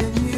continue.